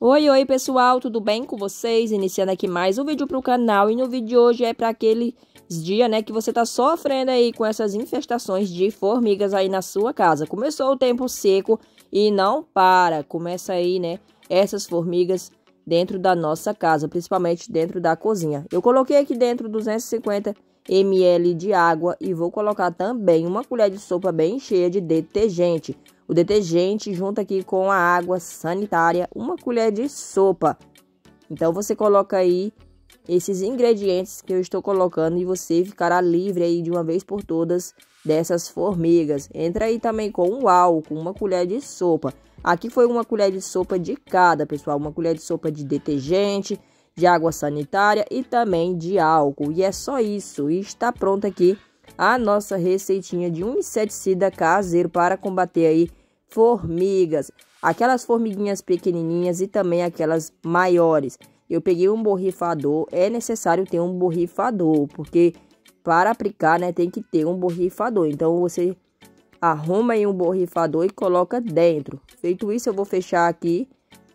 Oi pessoal, tudo bem com vocês? Iniciando aqui mais um vídeo para o canal, e no vídeo de hoje é para aqueles dias, né, que você tá sofrendo aí com essas infestações de formigas aí na sua casa. Começou o tempo seco e não para, começa aí, né, essas formigas dentro da nossa casa, principalmente dentro da cozinha. Eu coloquei aqui dentro 250 ml de água e vou colocar também uma colher de sopa bem cheia de detergente. O detergente junta aqui com a água sanitária, uma colher de sopa. Então você coloca aí esses ingredientes que eu estou colocando e você ficará livre aí de uma vez por todas dessas formigas. Entra aí também com o álcool, uma colher de sopa. Aqui foi uma colher de sopa de cada, pessoal, uma colher de sopa de detergente, de água sanitária e também de álcool. E é só isso, e está pronto aqui a nossa receitinha de um inseticida caseiro para combater aí formigas, aquelas formiguinhas pequenininhas e também aquelas maiores. Eu peguei um borrifador, é necessário ter um borrifador, porque para aplicar, né, tem que ter um borrifador. Então você arruma aí um borrifador e coloca dentro. Feito isso, eu vou fechar aqui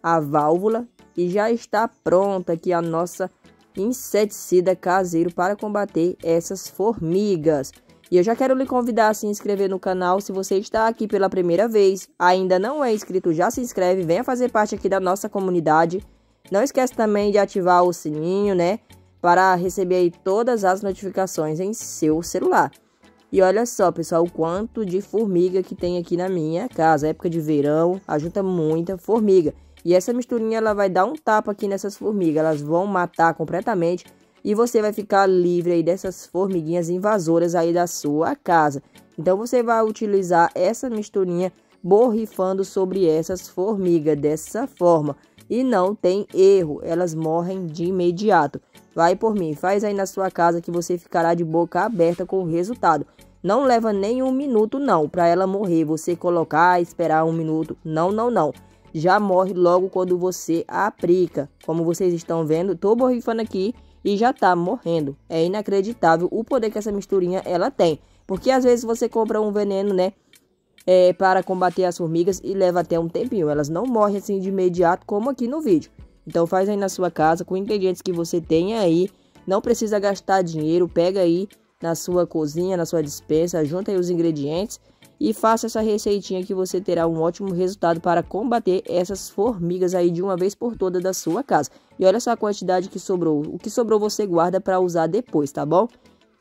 a válvula e já está pronta aqui a nossa inseticida caseiro para combater essas formigas. E eu já quero lhe convidar a se inscrever no canal. Se você está aqui pela primeira vez, ainda não é inscrito, já se inscreve, venha fazer parte aqui da nossa comunidade. Não esquece também de ativar o sininho, né, para receber aí todas as notificações em seu celular. E olha só, pessoal, o quanto de formiga que tem aqui na minha casa. Época de verão, ajunta muita formiga. E essa misturinha, ela vai dar um tapa aqui nessas formigas, elas vão matar completamente e você vai ficar livre aí dessas formiguinhas invasoras aí da sua casa. Então você vai utilizar essa misturinha borrifando sobre essas formigas dessa forma e não tem erro, elas morrem de imediato. Vai por mim, faz aí na sua casa que você ficará de boca aberta com o resultado. Não leva nem um minuto não para ela morrer, você colocar, esperar um minuto, não. Já morre logo quando você aplica. Como vocês estão vendo, tô borrifando aqui e já tá morrendo. É inacreditável o poder que essa misturinha ela tem. Porque às vezes você compra um veneno, né, para combater as formigas e leva até um tempinho. Elas não morrem assim de imediato como aqui no vídeo. Então faz aí na sua casa com ingredientes que você tem aí. Não precisa gastar dinheiro. Pega aí na sua cozinha, na sua despensa, junta aí os ingredientes e faça essa receitinha que você terá um ótimo resultado para combater essas formigas aí de uma vez por toda da sua casa. E olha só a quantidade que sobrou. O que sobrou você guarda para usar depois, tá bom?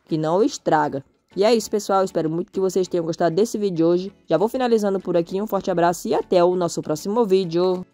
Que não estraga. E é isso, pessoal. Espero muito que vocês tenham gostado desse vídeo de hoje. Já vou finalizando por aqui. Um forte abraço e até o nosso próximo vídeo.